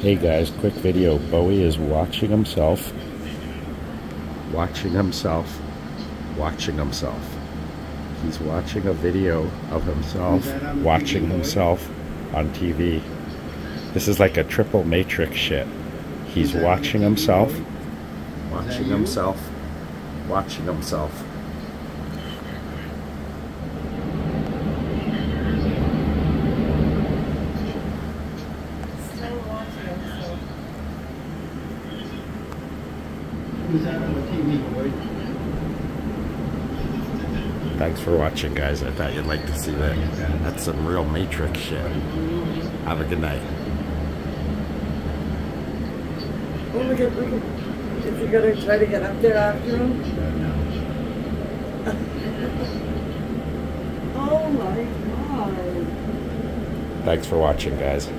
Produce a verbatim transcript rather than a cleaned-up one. Hey guys, quick video. Bowie is watching himself, watching himself, watching himself. He's watching a video of himself, watching himself on T V. This is like a triple matrix shit. He's watching himself, watching himself, watching himself. Who's that on the T V? Thanks for watching, guys. I thought you'd like to see that. That's some real Matrix shit. Have a good night. Oh my God, look at, did you go to try to get up there after him? Oh my God. Thanks for watching, guys.